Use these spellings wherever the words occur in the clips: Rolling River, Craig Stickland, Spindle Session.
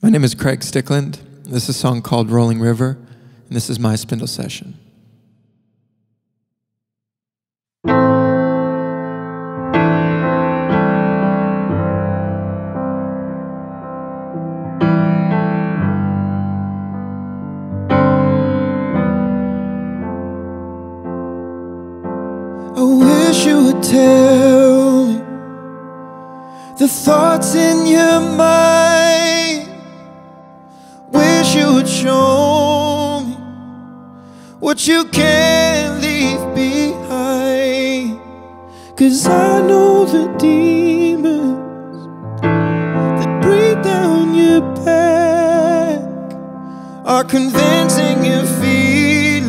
My name is Craig Stickland. This is a song called Rolling River, and this is my Spindle Session. I wish you would tell me the thoughts in your mind. Wish you would show me what you can't leave behind. 'Cause I know the demons that breathe down your back are convincing your feelings.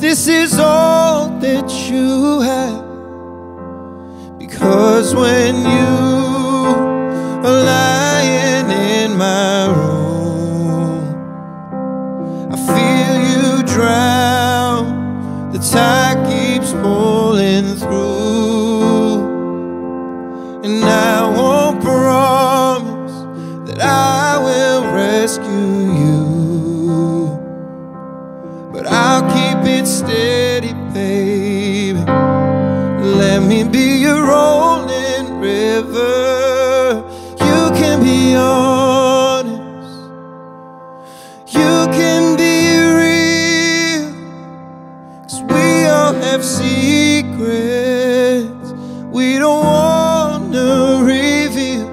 This is all that you have, because when you are lying in my room, I feel you drown. The tide keeps pulling through, and I won't promise that I will rescue you, but I'll keep it steady, babe. Let me be your rolling river. You can be honest, you can be real, 'cause we all have secrets we don't wanna reveal.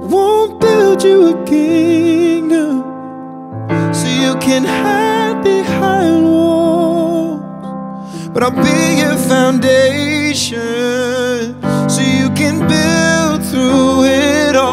I won't build you a kingdom so you can hide behind walls, but I'll be your foundation so you can build through it all.